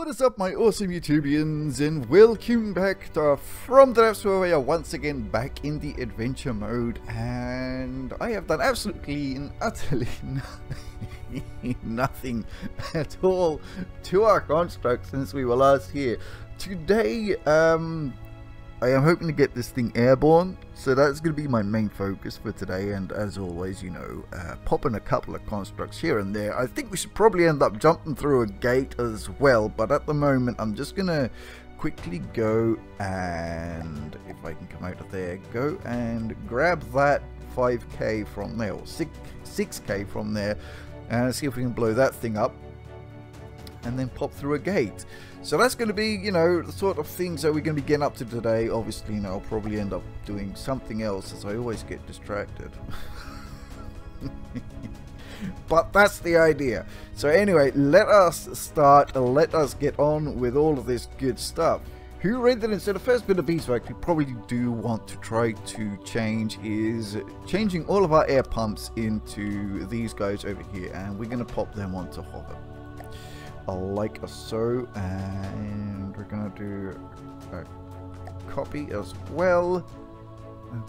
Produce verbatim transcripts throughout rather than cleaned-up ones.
What is up, my awesome YouTubians, and welcome back to From the Depths, where we are once again back in the adventure mode, and I have done absolutely and utterly nothing, nothing at all to our construct since we were last here. Today, um, I am hoping to get this thing airborne, so that's going to be my main focus for today, and as always, you know, uh, popping a couple of constructs here and there. I think we should probably end up jumping through a gate as well, but at the moment, I'm just going to quickly go and, if I can come out of there, go and grab that five K from there, or six K from there, and see if we can blow that thing up, and then pop through a gate. So that's going to be, you know, the sort of things that we're going to be getting up to today. Obviously, you know, I'll probably end up doing something else, as I always get distracted. But that's the idea. So anyway, let us start. Let us get on with all of this good stuff. Who read that instead of first bit of beeswax, we probably do want to try to change is changing all of our air pumps into these guys over here, and we're going to pop them onto hover. Like so, and we're gonna do a copy as well.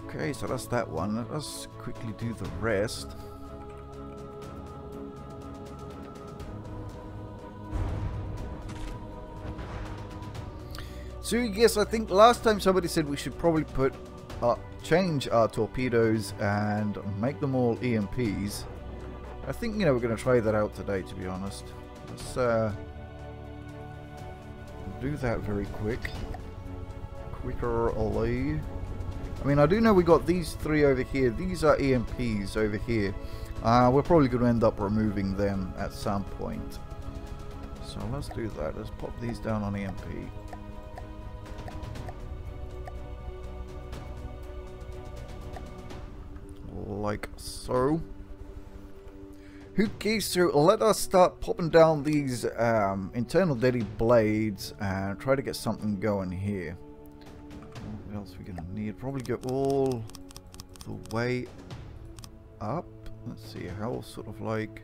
Okay, so that's that one. Let us quickly do the rest. So yes, I think last time somebody said we should probably put uh, change our torpedoes and make them all E M Ps. I think, you know, we're gonna try that out today, to be honest. Let's uh, do that very quick. Quicker alley. I mean, I do know we got these three over here. These are E M Ps over here. Uh, we're probably going to end up removing them at some point. So let's do that. Let's pop these down on E M P. Like so. Okay, so let us start popping down these um, internal deadly blades and try to get something going here. What else are we gonna need? Probably go all the way up. Let's see how sort of like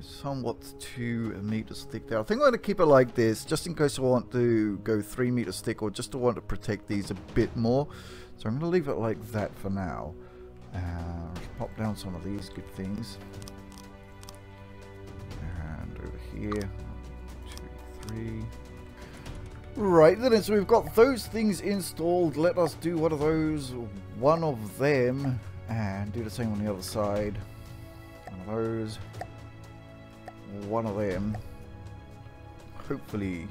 somewhat two meters thick there. I think I'm gonna keep it like this just in case I want to go three meters thick, or just to want to protect these a bit more. So I'm gonna leave it like that for now. Uh, pop down some of these good things. And over here, one, two, three. Right then, so we've got those things installed. Let us do one of those, one of them, and do the same on the other side. One of those, one of them. Hopefully,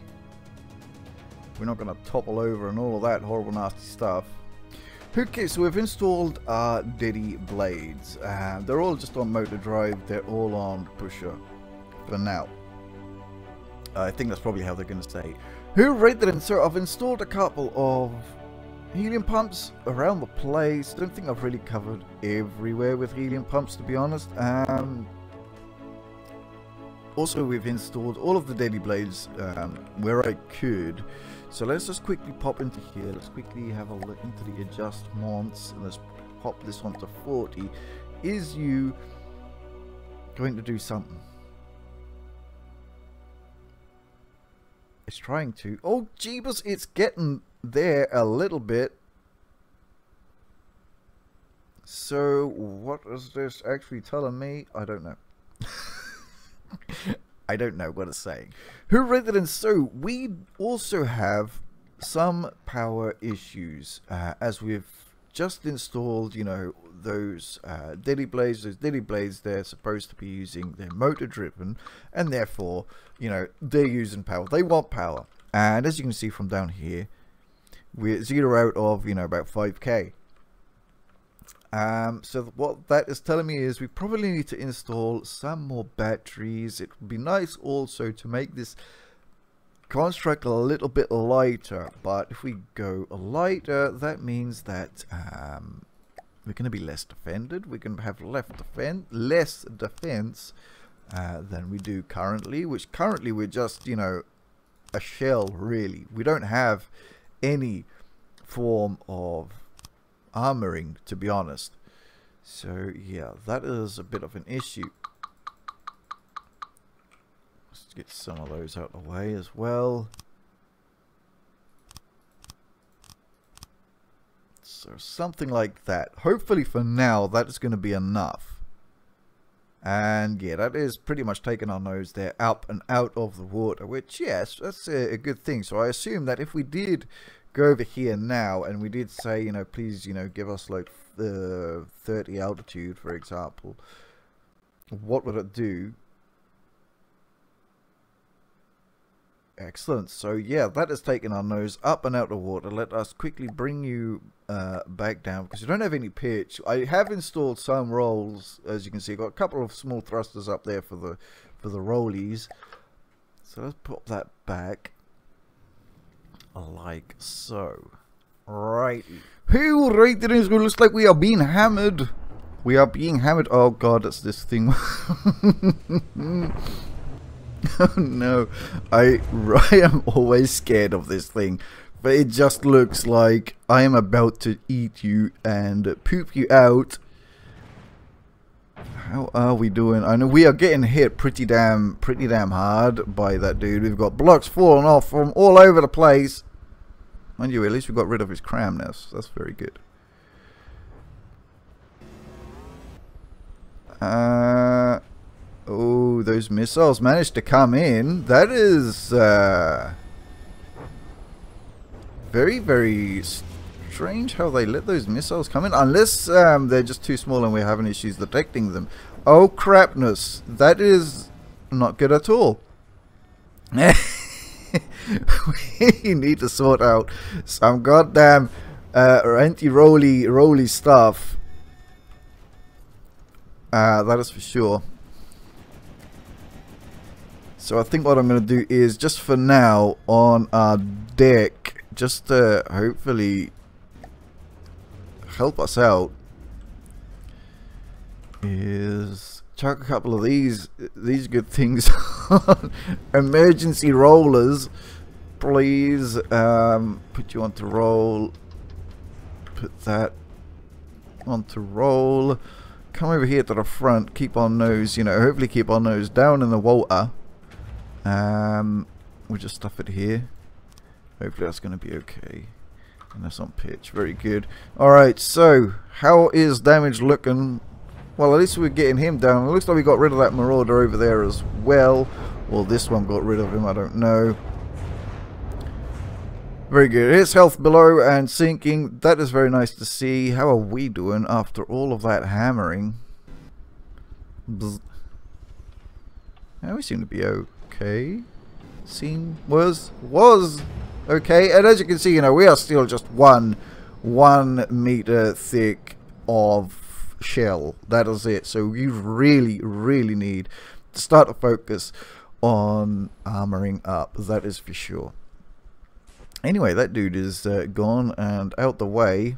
we're not going to topple over and all of that horrible, nasty stuff. Okay, so we've installed our Deddy blades. Uh, they're all just on motor drive. They're all on pusher for now. Uh, I think that's probably how they're going to stay. Who read that? And so I've installed a couple of helium pumps around the place. Don't think I've really covered everywhere with helium pumps, to be honest. Um, also, we've installed all of the Deddy blades um, where I could. So let's just quickly pop into here. Let's quickly have a look into the adjustments. Let's pop this onto forty. Is you going to do something? It's trying to. Oh, jeebus, it's getting there a little bit. So what is this actually telling me? I don't know. I don't know what it's saying. Who read that? And so we also have some power issues uh, as we've just installed, you know, those uh, Deddy blades. Those Deddy blades, they're supposed to be using, they're motor driven, and therefore, you know, they're using power. They want power. And as you can see from down here, we're zero out of, you know, about five K. Um, so what that is telling me is we probably need to install some more batteries. It would be nice also to make this construct a little bit lighter, but if we go lighter, that means that um, we're going to be less defended. We're going to have less defense, less defense uh, than we do currently, which currently we're just, you know, a shell really. We don't have any form of armoring, to be honest. So yeah, that is a bit of an issue. Let's get some of those out of the way as well. So something like that. Hopefully for now that's going to be enough. And yeah, that is pretty much taking our nose there up and out of the water, which yes, that's a good thing. So I assume that if we did go over here now and we did say, you know, please, you know, give us like uh, thirty altitude, for example, what would it do? Excellent. So yeah, that has taken our nose up and out of water. Let us quickly bring you uh, back down, because you don't have any pitch. I have installed some rolls, as you can see. I've got a couple of small thrusters up there for the for the rollies. So let's pop that back like so. Right. Hey, alright, it is good. Looks like we are being hammered. We are being hammered. Oh god, that's this thing. Oh no, I, I am always scared of this thing, but it just looks like I am about to eat you and poop you out. How are we doing? I know we are getting hit pretty damn, pretty damn hard by that dude. We've got blocks falling off from all over the place. Mind you, at least we got rid of his cram now, so that's very good. Uh... Oh, those missiles managed to come in. That is uh, very, very strange how they let those missiles come in. Unless um, they're just too small and we're having issues detecting them. Oh, crapness. That is not good at all. We need to sort out some goddamn uh, anti-rolly rolly stuff. Uh, that is for sure. So I think what I'm going to do is, just for now, on our deck, just to hopefully help us out, is chuck a couple of these, these good things on. Emergency rollers, please. Um, put you on to roll. Put that on to roll. Come over here to the front. Keep our nose, you know, hopefully keep our nose down in the water. Um, we'll just stuff it here. Hopefully that's going to be okay. And that's on pitch. Very good. Alright, so how is damage looking? Well, at least we're getting him down. It looks like we got rid of that marauder over there as well. Well, this one got rid of him, I don't know. Very good. His health below and sinking. That is very nice to see. How are we doing after all of that hammering? Bzz. Yeah, we seem to be okay. Okay, seem was was okay, and as you can see, you know, we are still just one one meter thick of shell. That is it. So you really, really need to start to focus on armoring up. That is for sure. Anyway, that dude is uh, gone and out the way.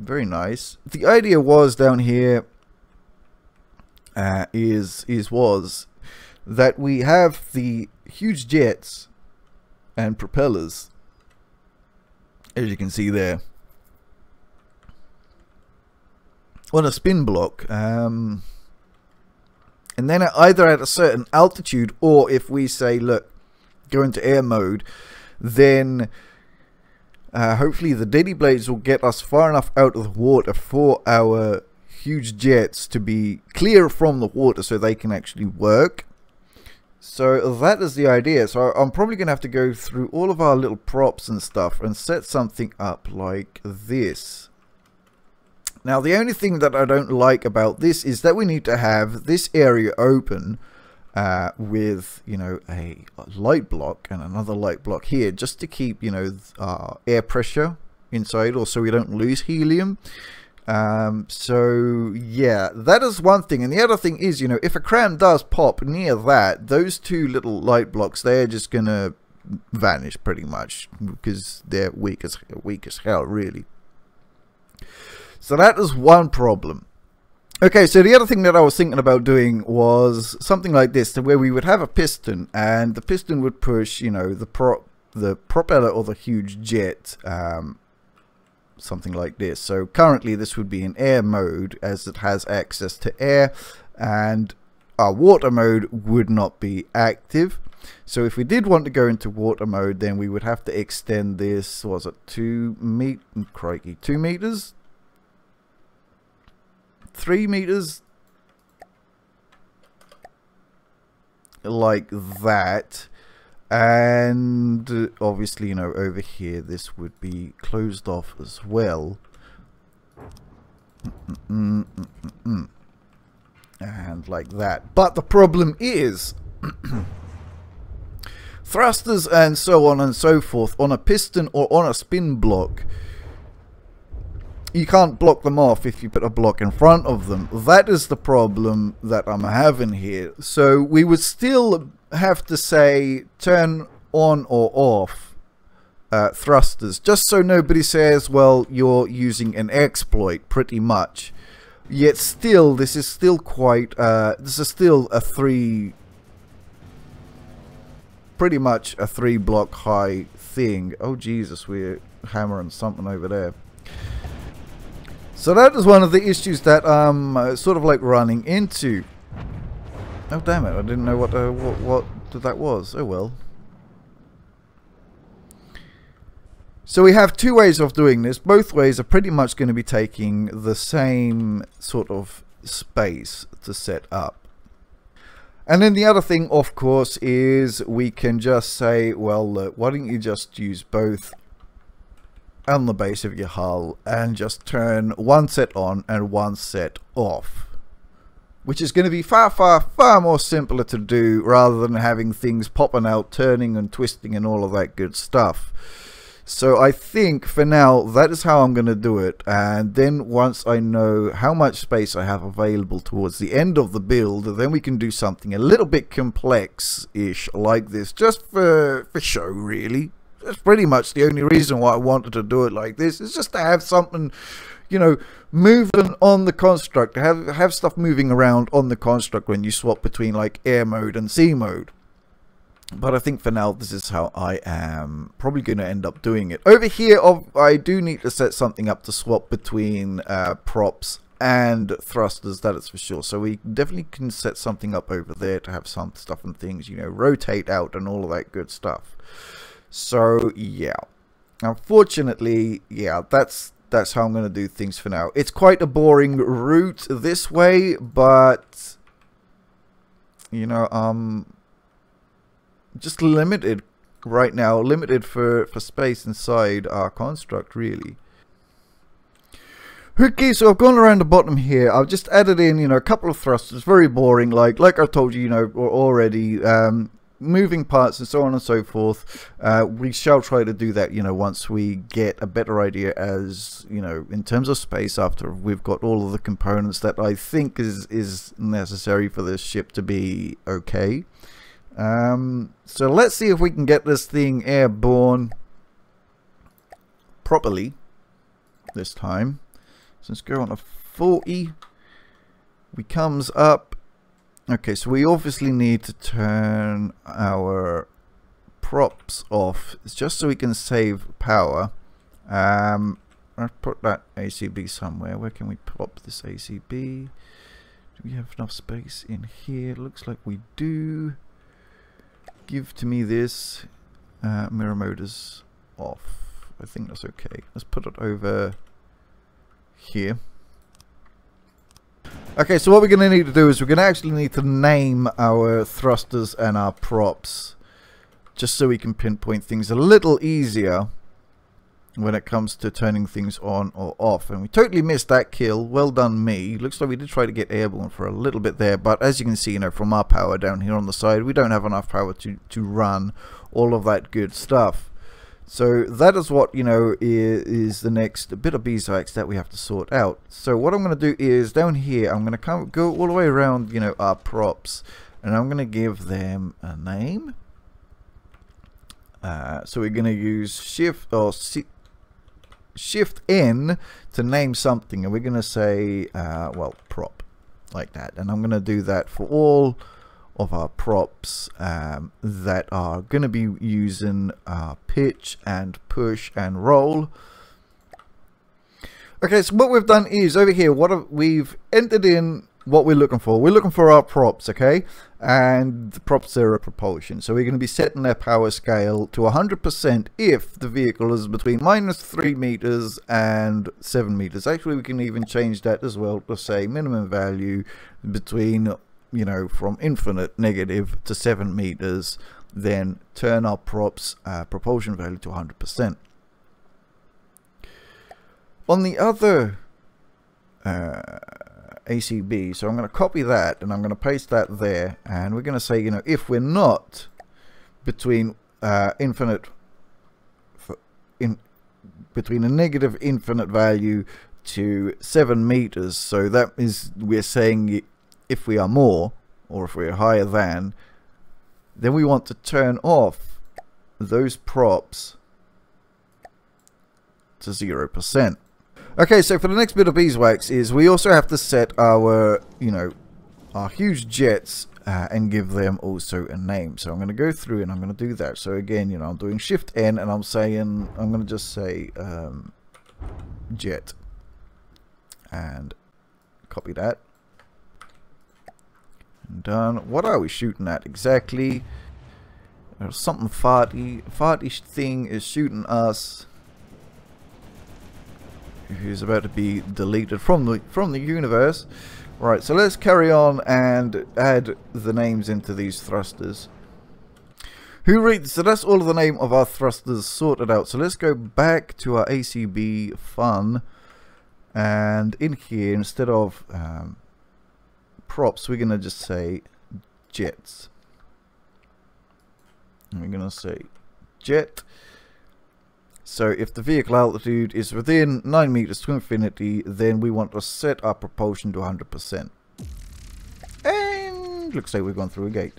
Very nice. The idea was down here uh, is is was. that we have the huge jets and propellers, as you can see there, on a spin block, um, and then either at a certain altitude, or if we say, look, go into air mode, then uh, hopefully the diddy blades will get us far enough out of the water for our huge jets to be clear from the water so they can actually work. So that is the idea. So I'm probably going to have to go through all of our little props and stuff and set something up like this. Now the only thing that I don't like about this is that we need to have this area open uh, with, you know, a light block and another light block here, just to keep, you know, uh, air pressure inside, or so we don't lose helium. Um, so yeah, that is one thing. And the other thing is, you know, if a cram does pop near that, those two little light blocks, they're just gonna vanish pretty much, because they're weak as weak as hell, really. So that is one problem. Okay, so the other thing that I was thinking about doing was something like this, to where we would have a piston, and the piston would push, you know, the prop, the propeller, or the huge jet. Um, something like this. So currently this would be in air mode, as it has access to air, and our water mode would not be active. So if we did want to go into water mode, then we would have to extend this, was it two meet crikey, two meters? Three meters? Like that. And obviously, you know, over here this would be closed off as well. Mm-mm, mm-mm, mm-mm. And like that. But the problem is thrusters and so on and so forth on a piston or on a spin block, you can't block them off if you put a block in front of them. That is the problem that I'm having here. So we would still have to say turn on or off uh, thrusters, just so nobody says, well, you're using an exploit, pretty much. Yet still, this is still quite, uh, this is still a three, pretty much a three block high thing. Oh Jesus, we're hammering something over there. So that is one of the issues that I'm um, sort of like running into. Oh damn it, I didn't know what, uh, what, what that was. Oh well. So we have two ways of doing this. Both ways are pretty much going to be taking the same sort of space to set up. And then the other thing, of course, is we can just say, well, look, why don't you just use both on the base of your hull and just turn one set on and one set off, which is going to be far, far, far more simpler to do rather than having things popping out, turning and twisting and all of that good stuff. So I think for now that is how I'm going to do it, and then once I know how much space I have available towards the end of the build, then we can do something a little bit complex-ish like this, just for, for show really. That's pretty much the only reason why I wanted to do it like this, is just to have something, you know, moving on the construct, have, have stuff moving around on the construct when you swap between like air mode and sea mode. But I think for now, this is how I am probably going to end up doing it. Over here, I do need to set something up to swap between uh, props and thrusters, that is for sure. So we definitely can set something up over there to have some stuff and things, you know, rotate out and all of that good stuff. So, yeah. Unfortunately, yeah, that's, that's how I'm going to do things for now. It's quite a boring route this way, but, you know, um... just limited right now, limited for, for space inside our construct, really. Okay, so I've gone around the bottom here. I've just added in, you know, a couple of thrusters. Very boring, like like I told you, you know, already. Um, moving parts and so on and so forth. Uh, we shall try to do that, you know, once we get a better idea as, you know, in terms of space, after we've got all of the components that I think is, is necessary for this ship to be okay. Um, so let's see if we can get this thing airborne properly this time. So let's go on to forty. We comes up. Okay, so we obviously need to turn our props off. It's just so we can save power. Um, I've put that A C B somewhere. Where can we pop this A C B? Do we have enough space in here? Looks like we do. Give to me this. Uh, mirror mode is off. I think that's okay. Let's put it over here. Okay, so what we're going to need to do is we're going to actually need to name our thrusters and our props, just so we can pinpoint things a little easier when it comes to turning things on or off. And we totally missed that kill. Well done me. Looks like we did try to get airborne for a little bit there, but as you can see, you know, from our power down here on the side, we don't have enough power to to run all of that good stuff. So that is what, you know, is, is the next bit of beeswax that we have to sort out. So what I'm going to do is down here I'm going to come go all the way around, you know, our props, and I'm going to give them a name. Uh, so we're going to use shift or C Shift N to name something, and we're going to say, uh, well, prop, like that. And I'm going to do that for all of our props um, that are going to be using uh, pitch and push and roll. Okay, so what we've done is over here, what have, we've entered in what we're looking for. We're looking for our props, okay? and prop zero propulsion. So we're going to be setting their power scale to one hundred percent if the vehicle is between minus three meters and seven meters. Actually, we can even change that as well to say minimum value between, you know, from infinite negative to seven meters. Then turn our props uh, propulsion value to one hundred percent. On the other uh, A C B, so I'm going to copy that and I'm going to paste that there, and we're going to say, you know, if we're not between uh, infinite in between a negative infinite value to seven meters, so that is we're saying if we are more or if we're higher than, then we want to turn off those props to zero percent. Okay, so for the next bit of beeswax is we also have to set our, you know, our huge jets uh, and give them also a name. So I'm going to go through and I'm going to do that. So again, you know, I'm doing shift N and I'm saying, I'm going to just say um, jet and copy that. Done. What are we shooting at exactly? There's something farty. Farty thing is shooting us. Who's about to be deleted from the from the universe. Right. So let's carry on and add the names into these thrusters. Who reads? So that's all of the name of our thrusters sorted out. So let's go back to our A C B fun, and in here instead of. Um, props, we're going to just say jets, and we're going to say jet. So if the vehicle altitude is within nine meters to infinity, then we want to set our propulsion to one hundred percent, and looks like we've gone through a gate.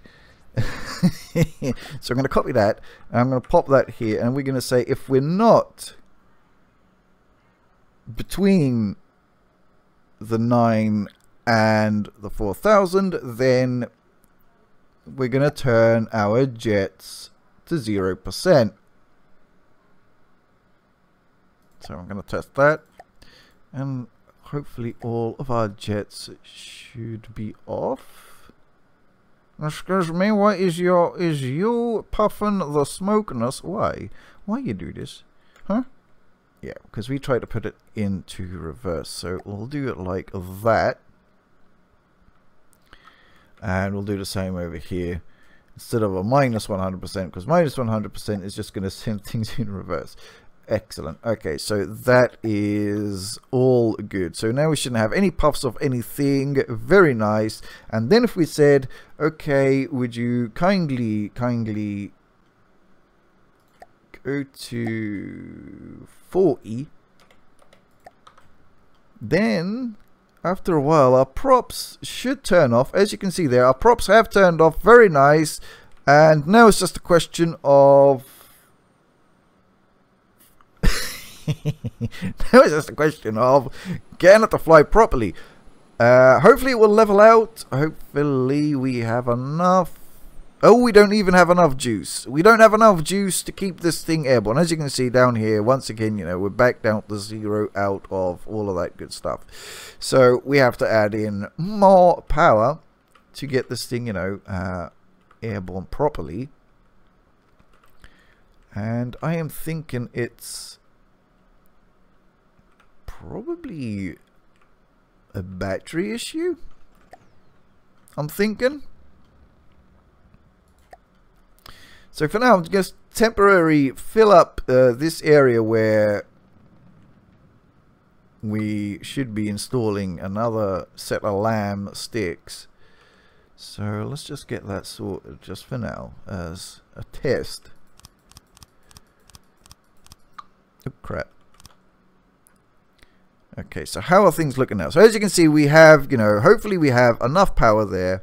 So I'm going to copy that and I'm going to pop that here, and we're going to say if we're not between the nine and the four thousand, then we're going to turn our jets to zero percent. So I'm going to test that, and hopefully all of our jets should be off. Excuse me, why is your is you puffing the smokiness? Why? Why you do this? Huh? Yeah, because we try to put it into reverse, so we'll do it like that. And we'll do the same over here instead of a minus one hundred percent, because minus one hundred percent is just going to send things in reverse. Excellent. Okay, so that is all good. So now we shouldn't have any puffs of anything. Very nice. And then if we said, okay, would you kindly, kindly go to forty, then after a while, our props should turn off. As you can see there, our props have turned off. Very nice. And now it's just a question of... now it's just a question of getting it to fly properly. Uh, hopefully it will level out. Hopefully we have enough. Oh, we don't even have enough juice. We don't have enough juice to keep this thing airborne. As you can see down here, once again, you know, we're back down to zero out of all of that good stuff. So we have to add in more power to get this thing, you know, uh, airborne properly. And I am thinking it's probably a battery issue. I'm thinking. So for now, I'm just temporarily fill up uh, this area where we should be installing another set of LAM sticks. So let's just get that sorted just for now as a test. Oh crap. Okay, so how are things looking now? So as you can see, we have, you know, hopefully we have enough power there.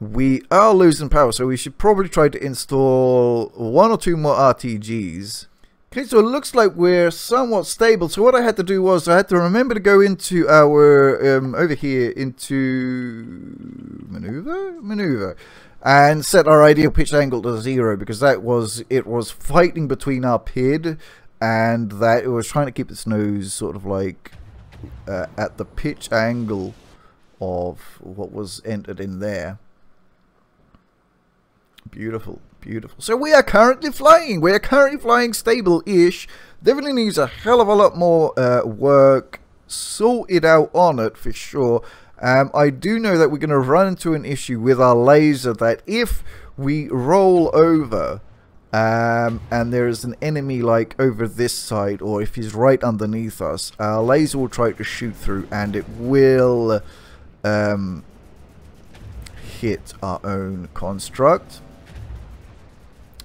We are losing power, so we should probably try to install one or two more R T Gs. Okay, so it looks like we're somewhat stable. So what I had to do was I had to remember to go into our, um, over here, into maneuver, maneuver, and set our ideal pitch angle to zero, because that was, it was fighting between our P I D and that it was trying to keep its nose sort of like uh, at the pitch angle of what was entered in there. Beautiful, beautiful. So we are currently flying. We are currently flying stable-ish. Definitely needs a hell of a lot more uh, work sorted out on it for sure. Um, I do know that we're going to run into an issue with our laser that if we roll over um, and there is an enemy like over this side, or if he's right underneath us, our laser will try to shoot through and it will um, hit our own construct.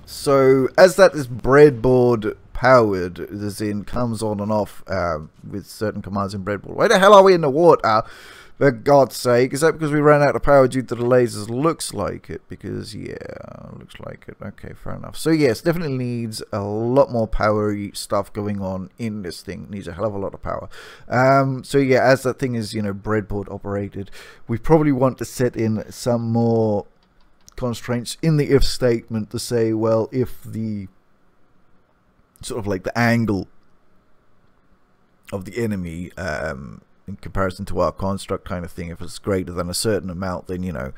So as that is breadboard powered, as in comes on and off uh, with certain commands in breadboard. Where the hell are we in the water? For God's sake, is that because we ran out of power due to the lasers? Looks like it, because yeah, looks like it. Okay, fair enough. So yes, definitely needs a lot more powery stuff going on in this thing. Needs a hell of a lot of power. Um, so yeah, as that thing is, you know, breadboard operated, we probably want to set in some more constraints in the if statement to say, well, if the sort of like the angle of the enemy, um, in comparison to our construct kind of thing, if it's greater than a certain amount, then, you know,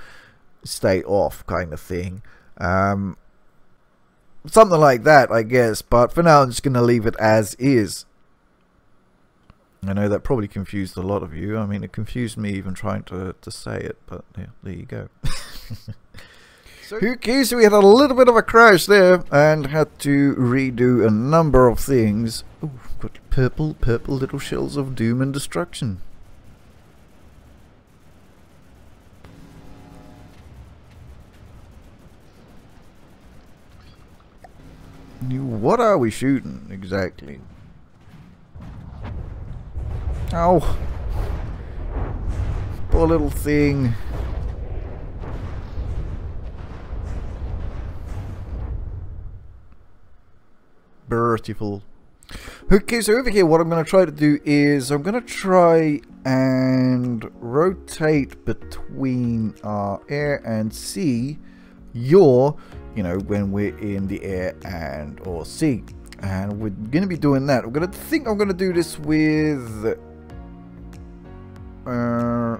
stay off kind of thing. Um, something like that, I guess. But for now, I'm just going to leave it as is. I know that probably confused a lot of you. I mean, it confused me even trying to, to say it. But yeah, there you go. So who cares? So we had a little bit of a crash there and had to redo a number of things. Ooh, got purple, purple little shells of doom and destruction. What are we shooting exactly? Ow. Poor little thing. Beautiful. Okay, so over here what I'm going to try to do is I'm going to try and rotate between our air and sea, your, you know, when we're in the air and or sea. And we're going to be doing that. I'm going to think I'm going to do this with... Uh,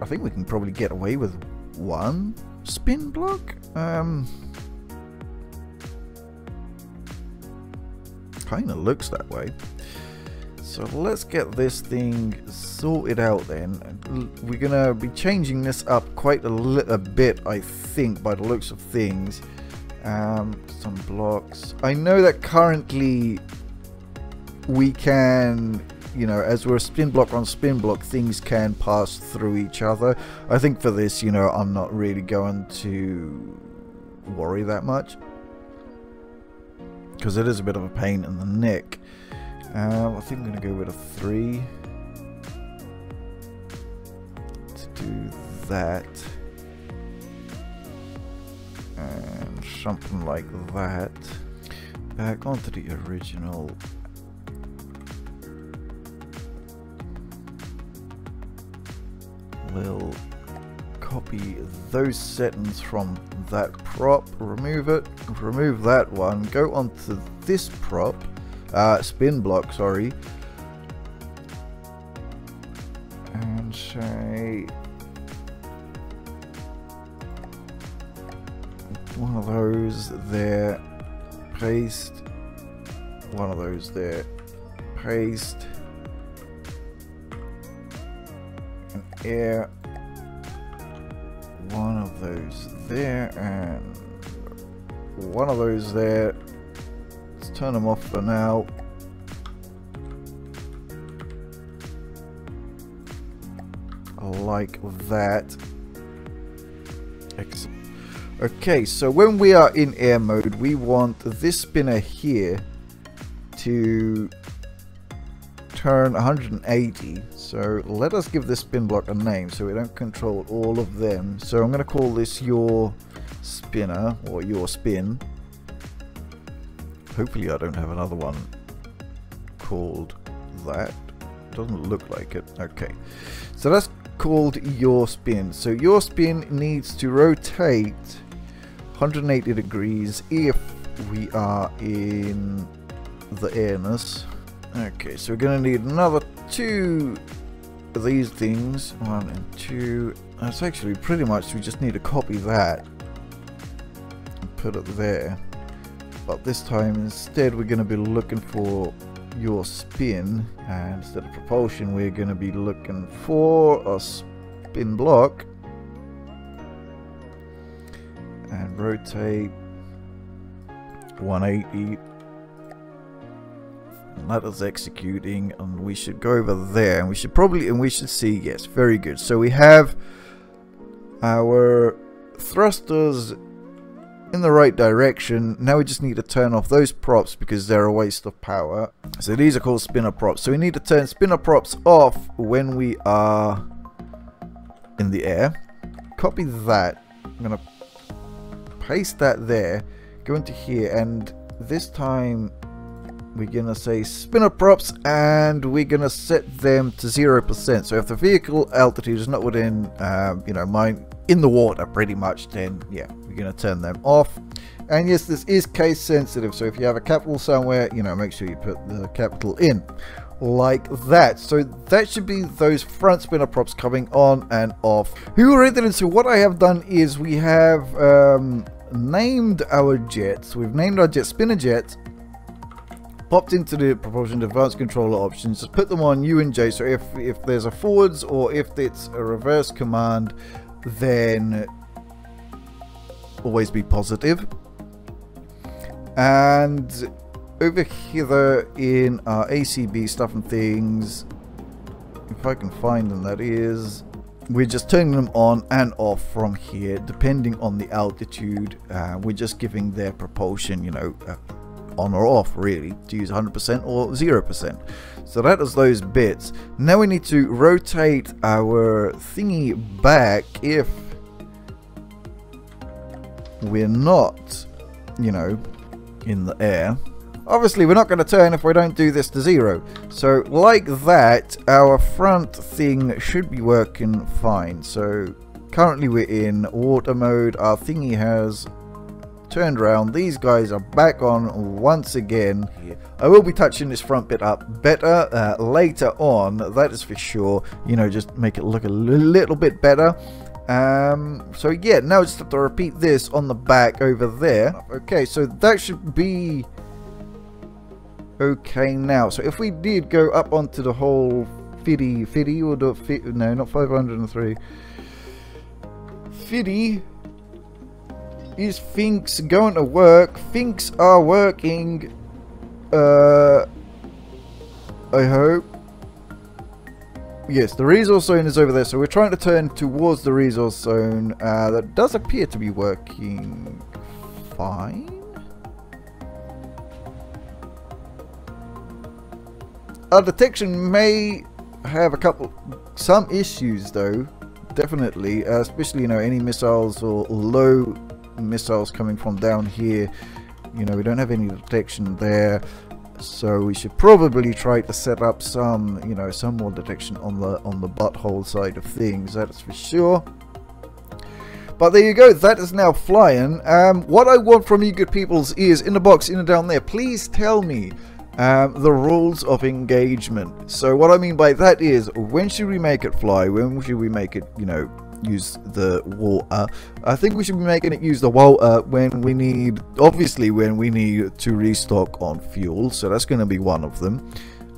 I think we can probably get away with one spin block. Um... Kind of looks that way. So let's get this thing sorted out then. We're gonna be changing this up quite a little bit, I think, by the looks of things. Um, some blocks. I know that currently we can, you know, as we're spin block on spin block, things can pass through each other. I think for this, you know, I'm not really going to worry that much, because it is a bit of a pain in the neck. Um, I think I'm going to go with a three to do that. And something like that. Back onto the original. We'll copy those settings from that prop, remove it, remove that one, go on to this prop, uh, spin block, sorry, and say one of those there, paste, one of those there, paste, and air. One of those there and one of those there. Let's turn them off for now. Like that. Excellent. Okay, so when we are in air mode, we want this spinner here to turn one hundred eighty, so let us give this spin block a name so we don't control all of them. So I'm going to call this your spinner or your spin. Hopefully I don't have another one called that. Doesn't look like it. Okay, so that's called your spin. So your spin needs to rotate one hundred eighty degrees if we are in the airness. Okay, so we're going to need another two these things, one and two, that's actually pretty much, we just need to copy that and put it there. But this time instead we're going to be looking for your spin, and instead of propulsion we're going to be looking for a spin block, and rotate one eighty, and that is executing, and we should go over there, and we should probably, and we should see, yes, very good. So we have our thrusters in the right direction. Now we just need to turn off those props because they're a waste of power. So these are called spinner props. So we need to turn spinner props off when we are in the air. Copy that. I'm gonna paste that there, go into here, and this time we're gonna say spinner props, and we're gonna set them to zero percent. So if the vehicle altitude is not within um, you know, mine in the water pretty much, then yeah, we're gonna turn them off. And yes, this is case sensitive, so if you have a capital somewhere, you know, make sure you put the capital in like that. So that should be those front spinner props coming on and off. Who read that? And so what I have done is we have um, named our jets. We've named our jet spinner jets, popped into the propulsion advanced controller options, just put them on U and J. So if, if there's a forwards or if it's a reverse command, then always be positive. And over hither in our A C B stuff and things, if I can find them, that is, we're just turning them on and off from here depending on the altitude. Uh, we're just giving their propulsion, you know, uh, on or off, really, to use one hundred percent or zero percent. So that is those bits. Now we need to rotate our thingy back if we're not, you know, in the air. Obviously we're not going to turn if we don't do this to zero. So like that, our front thing should be working fine. So currently we're in water mode, our thingy has turned around, these guys are back on once again. I will be touching this front bit up better uh, later on, that is for sure, you know, just make it look a little bit better. Um, so yeah, now just have to repeat this on the back over there. Okay, so that should be okay now. So if we did go up onto the whole fiddy fiddy, or do fit, no, not five hundred three, fiddy is Finks going to work? Finks are working, uh, I hope. Yes, the resource zone is over there, so we're trying to turn towards the resource zone. Uh, that does appear to be working fine. Our detection may have a couple, some issues though, definitely, uh, especially, you know, any missiles or low missiles coming from down here. You know, we don't have any detection there, so we should probably try to set up some, you know, some more detection on the on the butthole side of things, that's for sure. But there you go, that is now flying. Um, what I want from you good peoples is, in the box, in and down there, please tell me Um, the rules of engagement. So what I mean by that is, when should we make it fly? When should we make it, you know, use the water? I think we should be making it use the water when we need, obviously when we need to restock on fuel. So that's going to be one of them.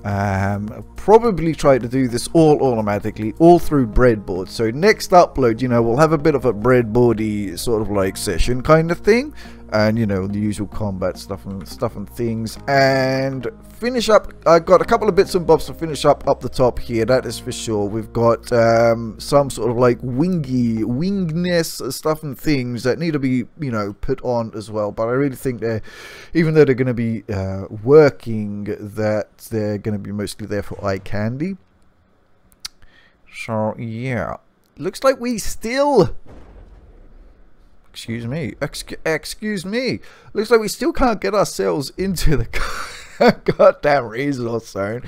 Um, probably try to do this all automatically, all through breadboard. So next upload, you know, we'll have a bit of a breadboardy sort of like session kind of thing, and you know, the usual combat stuff and stuff and things, and finish up. I've got a couple of bits and bobs to finish up up the top here, that is for sure. We've got um, some sort of like wingy wingness stuff and things that need to be, you know, put on as well, but I really think they're, even though they're going to be uh, working, that they're going to be mostly there for eye candy. So yeah, looks like we still Excuse me. Ex excuse me. Looks like we still can't get ourselves into the goddamn resource zone.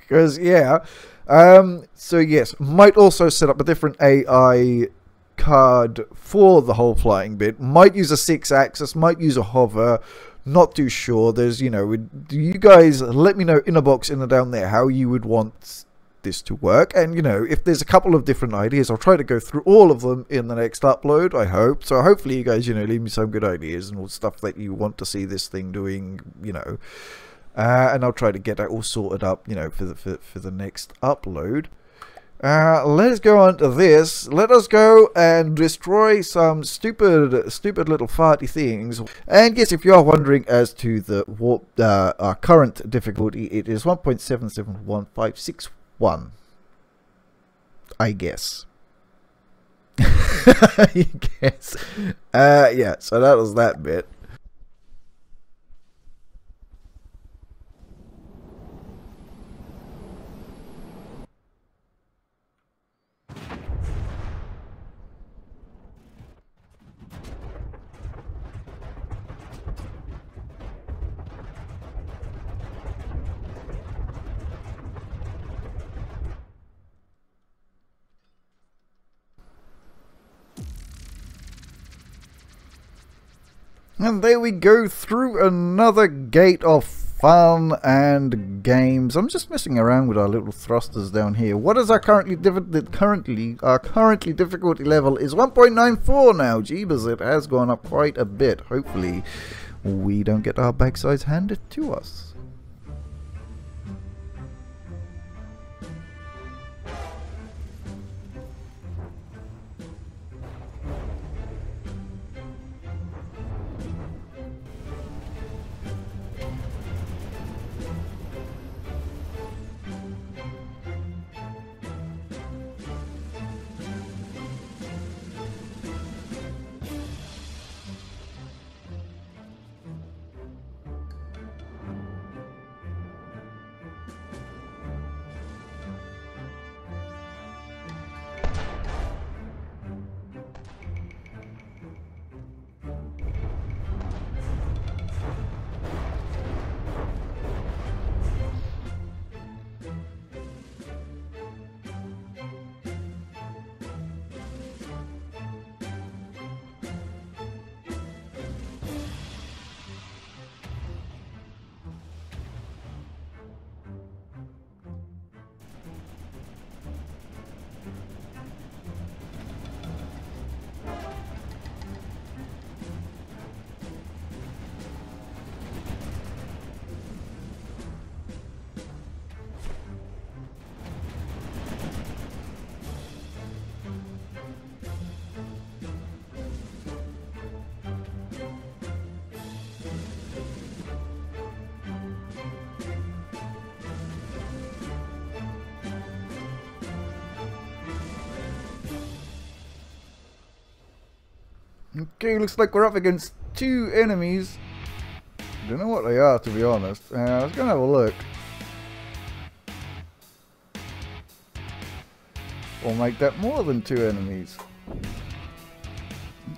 Because, yeah. Um, so, yes. Might also set up a different A I card for the whole flying bit. Might use a six axis. Might use a hover. Not too sure. There's, you know, do you guys let me know in a box in the down there how you would want this to work. And, you know, if there's a couple of different ideas, I'll try to go through all of them in the next upload, I hope. So hopefully you guys, you know, leave me some good ideas and all stuff that you want to see this thing doing, you know. Uh, and I'll try to get that all sorted up, you know, for the, for, for the next upload. Uh, let's go on to this. Let us go and destroy some stupid, stupid little farty things. And yes, if you are wondering as to the warp, uh, our current difficulty, it is one point seven seven one five six one. I guess. I guess. Uh, yeah, so that was that bit. And there we go, through another gate of fun and games. I'm just messing around with our little thrusters down here. What is our currently div currently our currently difficulty level is one point nine four now. Jeebus, it has gone up quite a bit. Hopefully we don't get our backsides handed to us. Okay, looks like we're up against two enemies. Don't know what they are, to be honest. Uh, I was gonna have a look. We'll make that more than two enemies.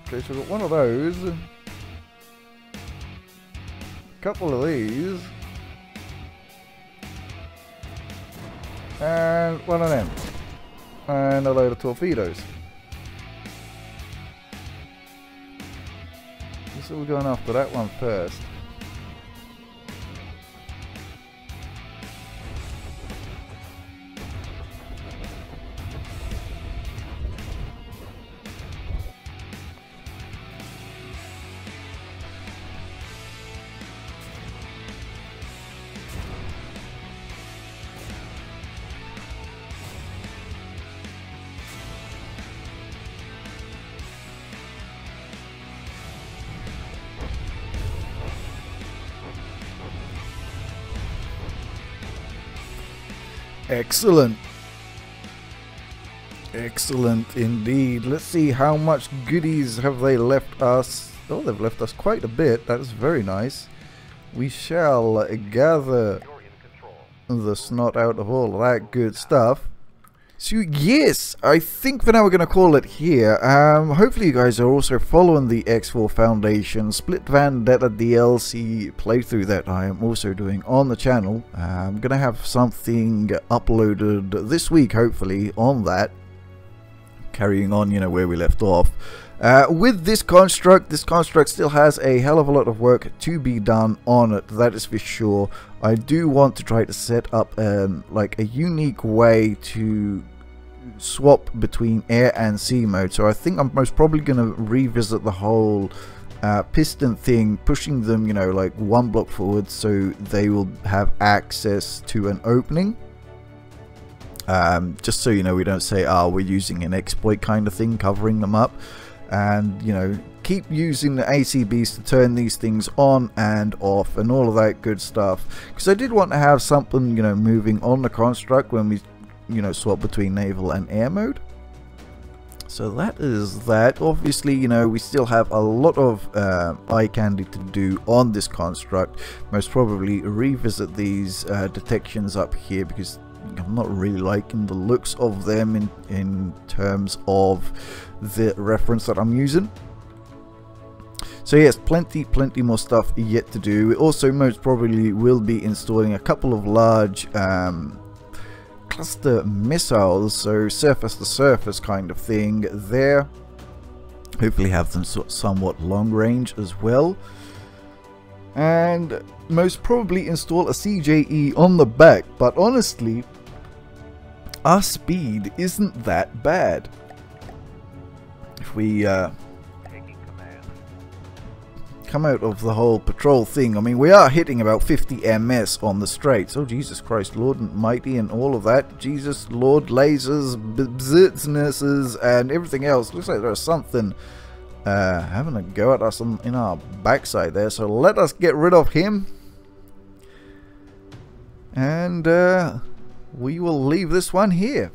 Okay, so we've got one of those. A couple of these. And one of them. And a load of torpedoes. So we're going after that one first. Excellent. Excellent indeed. Let's see how much goodies have they left us. Oh, they've left us quite a bit. That is very nice. We shall gather the snot out of all that good stuff. So yes, I think for now we're going to call it here. Um, hopefully you guys are also following the X four Foundation Split Vendetta D L C playthrough that I am also doing on the channel. Uh, I'm going to have something uploaded this week, hopefully, on that. Carrying on, you know, where we left off. Uh, with this construct, this construct still has a hell of a lot of work to be done on it, that is for sure. I do want to try to set up um, like a unique way to swap between air and sea mode, so I think I'm most probably going to revisit the whole uh, piston thing, pushing them, you know, like one block forward so they will have access to an opening. Um, just so you know, we don't say, ah, oh, we're using an exploit kind of thing, covering them up. And, you know, keep using the A C Bs to turn these things on and off and all of that good stuff. Because I did want to have something, you know, moving on the construct when we, you know, swap between naval and air mode. So that is that. Obviously, you know, we still have a lot of uh, eye candy to do on this construct. Most probably revisit these uh, detections up here, because I'm not really liking the looks of them in, in terms of the reference that I'm using. So yes, plenty, plenty more stuff yet to do. We also most probably will be installing a couple of large um, cluster missiles, so surface to surface kind of thing there. Hopefully have them sort of somewhat long range as well. And most probably install a C J E on the back, but honestly, our speed isn't that bad. If we uh, come out of the whole patrol thing, I mean, we are hitting about fifty M S on the straights. Oh, Jesus Christ, Lord and Mighty and all of that. Jesus, Lord, lasers, berserknesses, and everything else. Looks like there's something Uh, having a go at us in our backside there, so let us get rid of him, and uh, we will leave this one here.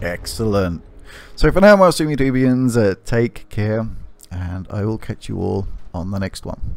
Excellent. So for now, my Sumitoubians, uh, take care, and I will catch you all on the next one.